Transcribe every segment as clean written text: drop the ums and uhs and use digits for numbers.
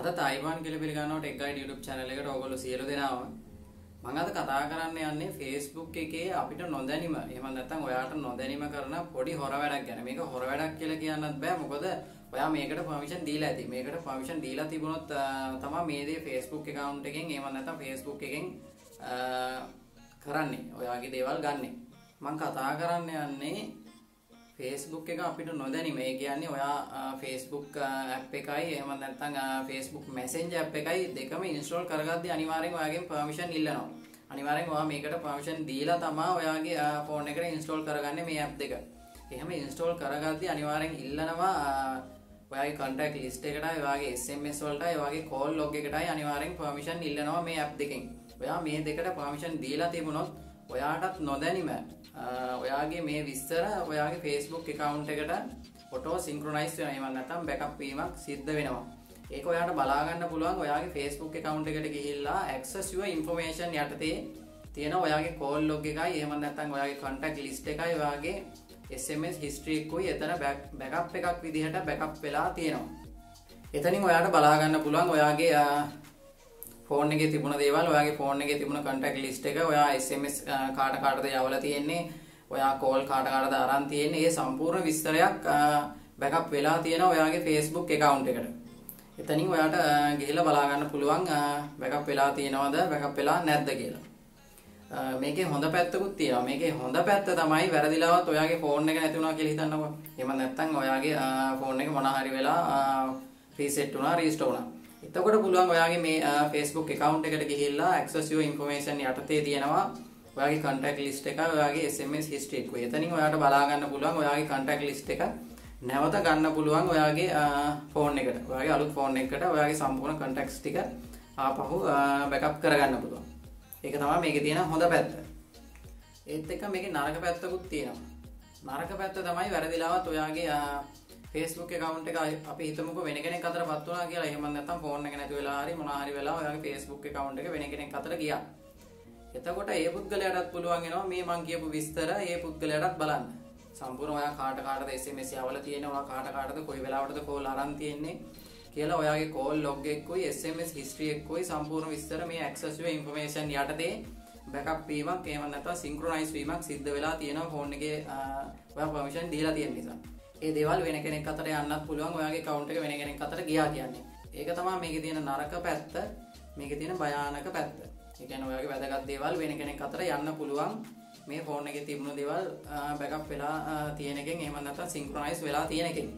අද තයිවාන් කියලා පිළිගන්නවට Tech Guide YouTube channel එකට ඔයගොල්ලෝ සියලු දෙනාම මම අද කතා කරන්න යන්නේ Facebook එකේ අපිට නොදැනීම එහෙම නැත්නම් ඔයාලට නොදැනීම කරන පොඩි හොර වැඩක් ගැන. මේක හොර වැඩක් කියලා කියන්නත් බෑ මොකද ඔයා මේකට permission දීලා ඇති. මේකට permission දීලා තිබුණොත් තමයි මේ දේ Facebook account එකෙන් එහෙම නැත්නම් Facebook එකෙන් කරන්නේ. ඔයාගේ දේවල් ගන්නෙ. මම කතා කරන්න යන්නේ Facebook එක අපිට නොදැනීම. ඒ කියන්නේ ඔයා Facebook app එකයි එහෙම නැත්නම් Facebook Messenger app එකයි දෙකම install කරගද්දී අනිවාර්යෙන් ඔයාගෙන් permission ඉල්ලනවා. අනිවාර්යෙන් ඔයා මේකට permission දීලා තමයි ඔයාගේ phone එකට install කරගන්නේ මේ app දෙක. එහෙම install කරගද්දී අනිවාර්යෙන් ඉල්ලනවා ඔයාගේ contact list එකටයි, ඔයාගේ SMS වලටයි, ඔයාගේ call log එකටයි අනිවාර්යෙන් permission ඉල්ලනවා මේ app දෙකෙන්. ඔයා මේ දෙකට permission දීලා තිබුණොත් ඔයාටත් නොදැනීම ඔයාගේ මේ විස්තර ඔයාගේ Facebook account එකට photo synchronize වෙනවා. එහෙම නැත්නම් backup වීමක් සිද්ධ වෙනවා. ඒක ඔයාට බලා ගන්න පුළුවන් ඔයාගේ Facebook account එකට ගිහිල්ලා access your information යටතේ තියෙන ඔයාගේ call log එකයි එහෙම නැත්නම් ඔයාගේ contact list එකයි ඔයාගේ SMS history එකකුයි එතන backup එකක් විදිහට backup වෙලා තියෙනවා. එතනින් ඔයාට බලා ගන්න පුළුවන් ඔයාගේ ෆෝන් එකේ තිබුණ දේවල්, ඔයාගේ ෆෝන් එකේ තිබුණ contact list එක, ඔයා SMS කාට කාටද යවලා තියෙන්නේ, ඔයා call කාට කාටද අරන් තියෙන්නේ, මේ සම්පූර්ණ විස්තරයක් backup වෙලා තියෙනවා ඔයාගේ Facebook account එකට. එතනින් ඔයාට ගිහිල්ලා බලා ගන්න පුළුවන් backup වෙලා තියෙනවද, backup වෙලා නැද්ද කියලා. මේකේ හොඳ පැත්තකුත් තියෙනවා. මේකේ හොඳ පැත්ත තමයි වැරදිලාවත් ඔයාගේ ෆෝන් එක නැති වුණා කියලා හිතන්නකෝ. එහෙම නැත්නම් ඔයාගේ ෆෝන් එක මොනවා හරි වෙලා reset වුණා, restore වුණා. එතකොට පුළුවන් ඔයාගේ මේ Facebook account එකට ගිහිල්ලා access your information යටතේ තියෙනවා ඔයාගේ contact list එක, ඔයාගේ SMS history එක. එතනින් ඔයාට බලා ගන්න පුළුවන් ඔයාගේ contact list එක නැවත ගන්න පුළුවන් ඔයාගේ phone එකට. ඔයාගේ අලුත් phone එකකට ඔයාගේ සම්පූර්ණ contacts ටික ආපහු backup කරගන්න පුළුවන්. ඒක තමයි මේකේ තියෙන හොඳ පැත්ත. ඒත් එක්ක මේකේ නරක පැත්තකුත් තියෙනවා. නරක පැත්ත තමයි වැරදිලාවත් ඔයාගේ Facebook account එක අපි හිතමුකෝ වෙන කෙනෙක් අතරපත් වුණා කියලා. එහෙම නැත්නම් ෆෝන් එක නැති වෙලා හරි මොනවා හරි වෙලා ඔයාගේ Facebook account එක වෙන කෙනෙක් අතර ගියා. එතකොට ඒ පුද්ගලයාටත් පුළුවන් වෙනවා මේ මං කියපු විස්තර ඒ පුද්ගලයාටත් බලන්න. සම්පූර්ණ ඔයා කාට කාටද SMS යවලා තියෙනවා, කාට කාටද කොයි වෙලාවටද call අරන් තියෙන්නේ කියලා ඔයාගේ call log එකකුයි SMS history එකකුයි සම්පූර්ණ විස්තර මේ access your information යටතේ backup වීමක් එහෙම නැත්නම් synchronize වීමක් සිද්ධ වෙලා තියෙනවා ෆෝන් එකේ ඔයා permission දීලා තියෙන නිසා. ඒ දේවල් වෙන කෙනෙක් අතර යන්නත් පුළුවන් ඔයාගේ account එක වෙන කෙනෙක් අතර ගියා කියන්නේ. ඒක තමයි මේකේ තියෙන නරක පැත්ත, මේකේ තියෙන භයානක පැත්ත. ඒ කියන්නේ ඔයාගේ වැදගත් දේවල් වෙන කෙනෙක් අතර යන්න පුළුවන් මේ phone එකේ තිබුණු දේවල් backup වෙලා තියෙන එකෙන් එහෙම නැත්නම් synchronize වෙලා තියෙන එකෙන්.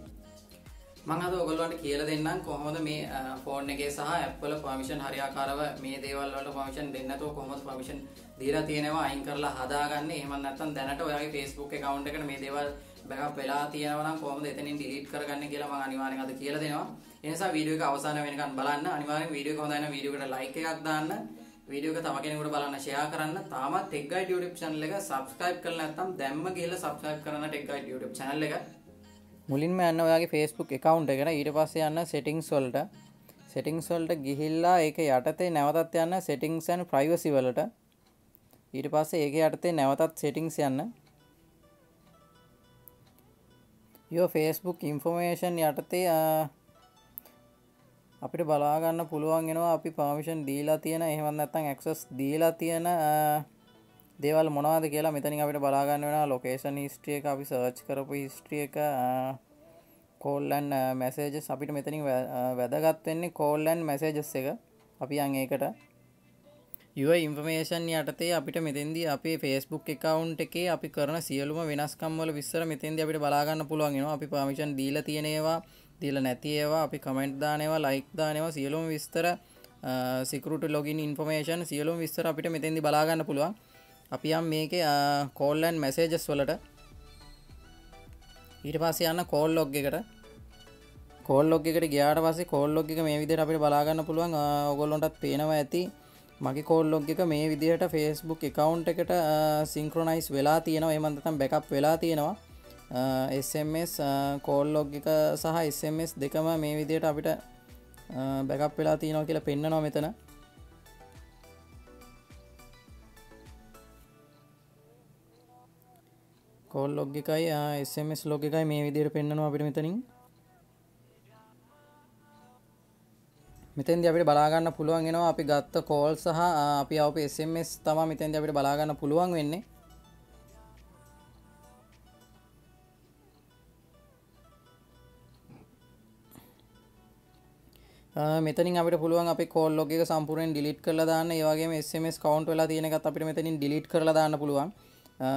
මම අද ඔයගොල්ලන්ට කියලා දෙන්නම් කොහොමද මේ phone එකේ සහ app වල permission හරියාකාරව මේ දේවල් වලට permission දෙන්නේ නැතුව කොහොමද permission දීලා තියෙනවා අයින් කරලා හදාගන්නේ. එහෙම නැත්නම් දැනට ඔයාගේ Facebook account එකට මේ දේවල් backup වෙලා තියෙනවා නම් කොහොමද එතනින් delete කරගන්නේ කියලා මම අනිවාර්යෙන් අද කියලා දෙනවා. ඒ නිසා වීඩියෝ එක අවසාන වෙනකන් බලන්න. අනිවාර්යෙන් වීඩියෝ එක හොඳයි නම් වීඩියෝ එකට like එකක් දාන්න. වීඩියෝ එක තව කෙනෙකුට බලන්න share කරන්න. තාමත් Tech Guide YouTube channel එක subscribe කරලා නැත්නම් දැම්ම ගිහලා subscribe කරන්න Tech Guide YouTube channel එක. මුලින්ම යන්න ඔයාගේ Facebook account එකට. ඊට පස්සේ යන්න settings වලට. settings වලට ගිහිල්ලා ඒක යටතේ නැවතත් යන්න settings and privacy වලට. ඊට පස්සේ ඒක යටතේ නැවතත් settings යන්න. your Facebook information යටතේ අපිට බලා ගන්න පුළුවන් වෙනවා අපි permission දීලා තියෙන එහෙම නැත්නම් access දීලා තියෙන දේවල් මොනවද කියලා. මෙතනින් අපිට බලා ගන්න වෙනවා location history එක, අපි search කරපු history එක, call and messages. අපිට මෙතනින් වැදගත් වෙන්නේ call and messages එක. අපි යන් ඒකට your information යටතේ අපිට මෙතෙන්දී අපේ Facebook account එකේ අපි කරන සියලුම වෙනස්කම් වල විස්තර මෙතෙන්දී අපිට බලා ගන්න පුළුවන් වෙනවා. අපි permission දීලා තියෙන ඒවා, දීලා නැති ඒවා, අපි comment දාන ඒවා, like දාන ඒවා සියලුම විස්තර, security login information සියලුම විස්තර අපිට මෙතෙන්දී බලා ගන්න පුළුවන්. අපි යම් මේකේ call and messages වලට. ඊට පස්සේ යන්න call log එකට. call log එකට ගියාට පස්සේ call log එක මේ විදිහට අපිට බලා ගන්න පුළුවන්. ඔයගොල්ලන්ටත් පේනවා ඇති. මගේ කෝල් ලොග් එක මේ විදිහට Facebook account එකට synchronize වෙලා තියෙනවා. එහෙම නැත්නම් backup වෙලා තියෙනවා. SMS call log එක සහ SMS දෙකම මේ විදිහට අපිට backup වෙලා තියෙනවා කියලා පෙන්නනවා මෙතන. call log එකයි SMS log එකයි මේ විදිහට පෙන්නනවා අපිට මෙතනින්. මෙතෙන්දී අපිට බලා ගන්න පුළුවන් වෙනවා අපි ගත්ත කෝල් සහ අපි ආපු SMS තමයි මෙතෙන්දී අපිට බලා ගන්න පුළුවන් වෙන්නේ. මෙතනින් අපිට පුළුවන් අපේ කෝල් log එක සම්පූර්ණයෙන් delete කරලා දාන්න. ඒ වගේම SMS count වෙලා තියෙන එකත් අපිට මෙතනින් delete කරලා දාන්න පුළුවන්.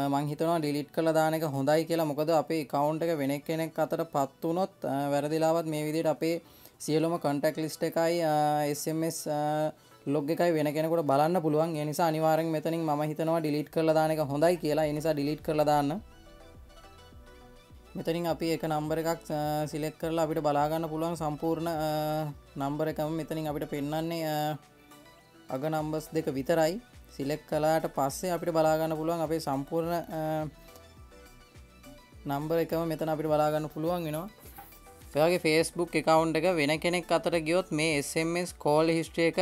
මම හිතනවා delete කරලා දාන එක හොඳයි කියලා. මොකද අපේ account එක වෙන කෙනෙක් අතටපත් වුණොත් වැරදිලාවත් මේ විදිහට අපේ සියලුම contact list එකයි SMS log එකයි වෙන කෙනෙකුට බලන්න පුළුවන්. ඒ නිසා අනිවාර්යෙන් මෙතනින් මම හිතනවා delete කරලා දාන එක හොඳයි කියලා. ඒ නිසා delete කරලා දාන්න. මෙතනින් අපි එක number එකක් select කරලා අපිට බලා ගන්න පුළුවන් සම්පූර්ණ number එකම මෙතනින් අපිට පෙන්වන්නේ අග numbers දෙක විතරයි. select කළාට පස්සේ අපිට බලා ගන්න පුළුවන් අපේ සම්පූර්ණ number එකම මෙතන අපිට බලා ගන්න පුළුවන් වෙනවා. ඔයාගේ Facebook account එක වෙන කෙනෙක් අතර ගියොත් මේ SMS call history එක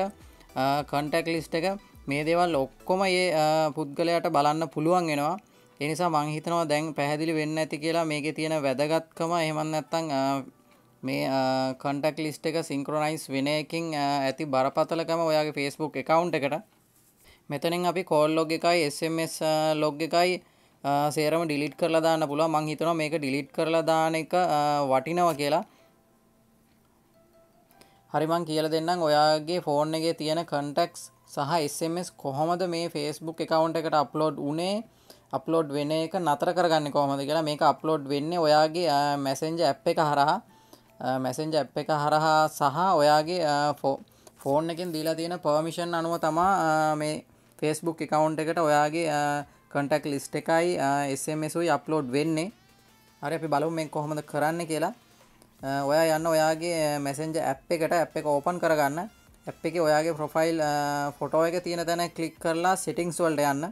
contact list එක මේ දේවල් ඔක්කොම මේ පුද්ගලයාට බලන්න පුළුවන් වෙනවා. ඒ නිසා මම හිතනවා දැන් පැහැදිලි වෙන්න ඇති කියලා මේකේ තියෙන වැදගත්කම. එහෙම නැත්නම් මේ contact list එක synchronize වෙන එකකින් ඇති බරපතලකම ඔයාගේ Facebook account එකට. මෙතනින් අපි call log එකයි SMS log එකයි සේරම delete කරලා දාන්න පුළුවන්. මම හිතනවා මේක delete කරලා දාන එක වටිනවා කියලා. හරි මම කියලා දෙන්නම්. ඔයාගේ ෆෝන් එකේ තියෙන contacts සහ SMS කොහොමද මේ Facebook account එකට upload වෙන එක නතර කරගන්නේ කොහොමද කියලා. මේක upload වෙන්නේ ඔයාගේ Messenger app එක හරහා. Messenger app එක හරහා සහ ඔයාගේ ෆෝන් එකෙන් දීලා තියෙන permission අනුව තමයි මේ Facebook account එකට ඔයාගේ contact list එකයි SMS උයි upload වෙන්නේ. හරි අපි බලමු මේක කොහොමද කරන්න කියලා. ඔයා යන්න ඔයාගේ Messenger app එක open කරගන්න. app එකේ ඔයාගේ profile photo එක තියෙන තැන click කරලා settings වලට යන්න.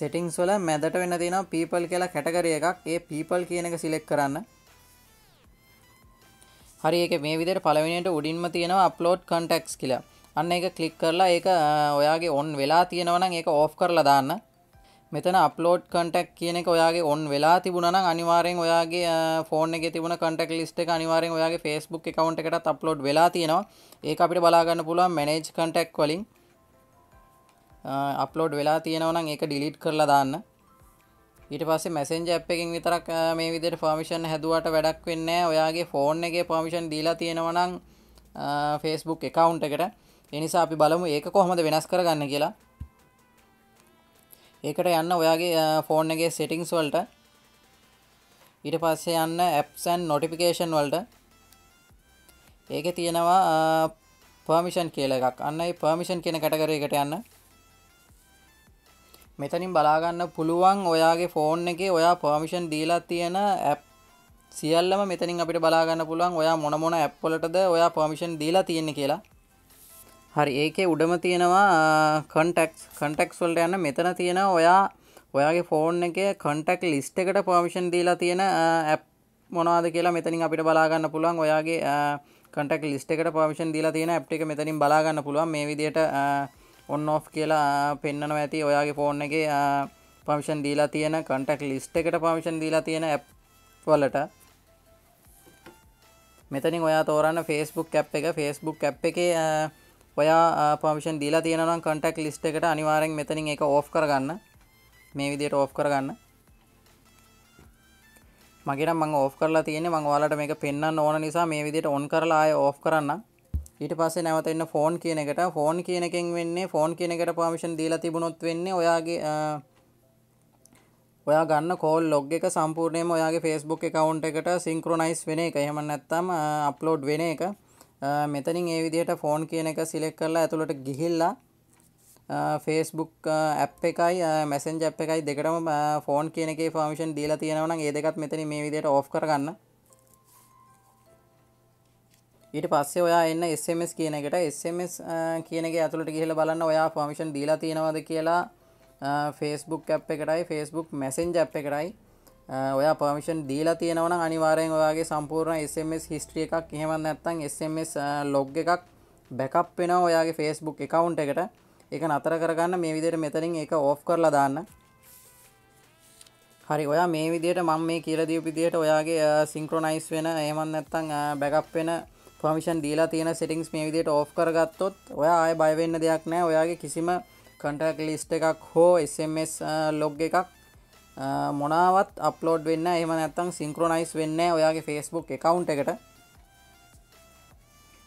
settings වල මැදට වෙන්න තියෙනවා people කියලා category එකක්. ඒ people කියන එක select කරන්න. හරි ඒකේ මේ විදිහට පළවෙනියට උඩින්ම තියෙනවා upload contacts කියලා. අන්න ඒක ක්ලික් කරලා ඒක ඔයාගේ on වෙලා තියෙනවා නම් ඒක off කරලා දාන්න. මෙතන upload contact කියන එක ඔයාගේ on වෙලා තිබුණා නම් අනිවාර්යෙන් ඔයාගේ ෆෝන් එකේ තිබුණ contact list එක අනිවාර්යෙන් ඔයාගේ Facebook account එකටත් upload වෙලා තියෙනවා. ඒක අපිට බලා ගන්න පුළුවන් manage contact වලින්. upload වෙලා තියෙනවා නම් ඒක delete කරලා දාන්න. ඊට පස්සේ Messenger app එකෙන් විතරක් මේ විදිහට permission හැදුවාට වැඩක් වෙන්නේ නැහැ. ඔයාගේ ෆෝන් එකේ permission දීලා තියෙනවා නම් Facebook account එකට. ඒ නිසා අපි බලමු ඒක කොහොමද වෙනස් කරගන්න කියලා. ඒකට යන්න ඔයාගේ ෆෝන් එකේ settings වලට. ඊට පස්සේ යන්න apps and notification වලට. ඒකේ තියෙනවා permission කියලා එකක්. අන්න ඒ permission කියන category එකට යන්න. මෙතනින් බලා ගන්න පුළුවන් ඔයාගේ ෆෝන් එකේ ඔයා permission දීලා තියෙන app සියල්ලම මෙතනින් අපිට බලා ගන්න පුළුවන් ඔයා මොන මොන app වලටද ඔයා permission දීලා තියෙන්නේ කියලා. හරි ඒකේ උඩම තියෙනවා contacts වලට යන්න. මෙතන තියෙනවා ඔයාගේ ෆෝන් එකේ contact list එකට permission දීලා තියෙන app මොනවද කියලා මෙතනින් අපිට බලා ගන්න පුළුවන්. ඔයාගේ contact list එකට permission දීලා තියෙන app ටික මෙතනින් බලා ගන්න පුළුවන්. මේ විදිහට on off කියලා පෙන්නනවා ඇති. ඔයාගේ ෆෝන් එකේ permission දීලා තියෙන contact list එකට permission දීලා තියෙන app වලට. මෙතනින් ඔයා තෝරන්න Facebook app එකේ ඔයා permission දීලා තියෙනවා නම් contact list එකට අනිවාර්යෙන් මෙතනින් ඒක off කරගන්න. මේ විදිහට off කරගන්න. මගේ නම් මම off කරලා තියෙන්නේ. මම ඔයාලට මේක පෙන්වන්න ඕන නිසා මේ විදිහට on කරලා ආයෙ off කරන්න. ඊට පස්සේ නැවත එන්න phone කියන එකට. phone කියන එකෙන් වෙන්නේ phone කියන එකට permission දීලා තිබුණොත් වෙන්නේ ඔයා ගන්න call log එක සම්පූර්ණයෙන්ම ඔයාගේ Facebook account එකට synchronize වෙන එක. එහෙම නැත්නම් upload වෙන එක. මෙතනින් ඒ විදිහට ෆෝන් කියන එක select කරලා ඇතුළට ගිහිල්ලා Facebook app එකයි Messenger app එකයි දෙකටම ෆෝන් කියන එකේ permission දීලා තියෙනවා නම් ඒ දෙකත් මෙතනින් මේ විදිහට off කරගන්න. ඊට පස්සේ ඔයා එන්න SMS කියන එකට. SMS කියන එකේ ඇතුළට ගිහිල්ලා බලන්න ඔයා permission දීලා තියෙනවද කියලා Facebook app එකටයි Facebook Messenger app එකටයි. ඔයා permission දීලා තියෙනවා නම් අනිවාර්යෙන් ඔයාගේ සම්පූර්ණ SMS history එකක් එහෙම නැත්නම් SMS log එකක් backup වෙනවා ඔයාගේ Facebook account එකට. ඒක නතර කරගන්න මේ විදිහට මෙතනින් ඒක off කරලා දාන්න. හරි ඔයා මේ විදිහට මම මේ කියලා දීපු විදිහට ඔයාගේ සින්ක්‍රොනයිස් වෙන එහෙමත් නැත්නම් බෑකප් වෙන පර්මිෂන් දීලා තියෙන සෙටින්ග්ස් මේ විදිහට ඕෆ් කරගත්තොත් ඔයා ආයෙ බය වෙන්න දෙයක් නැහැ. ඔයාගේ කිසිම කන්ටැක්ට් ලිස්ට් එකක් හෝ SMS log එකක් මොනවත් අප්ලෝඩ් වෙන්නේ නැහැ. එහෙම නැත්නම් සින්ක්‍රොනයිස් වෙන්නේ නැහැ ඔයාගේ Facebook account එකට.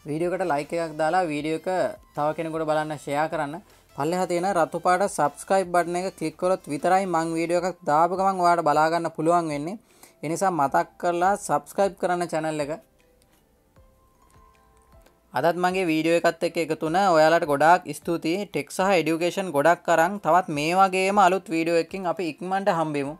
වීඩියෝ එකට ලයික් එකක් දාලා වීඩියෝ එක තව කෙනෙකුට බලන්න ෂෙයා කරන්න. පල්ලෙහා තියෙන රතු පාට subscribe button එක click කරොත් විතරයි මං වීඩියෝ එකක් දාපු ගමන් ඔයාලට බලා ගන්න පුළුවන් වෙන්නේ. ඒ නිසා මතක් කරලා subscribe කරන්න channel එක. අදත් මගේ වීඩියෝ එකත් එක්ක එකතු වුණා ඔයාලට ගොඩාක් ස්තුතියි. tech සහ education ගොඩක් කරන් තවත් මේ වගේම අලුත් වීඩියෝ එකකින් අපි ඉක්මනට හම්බෙමු.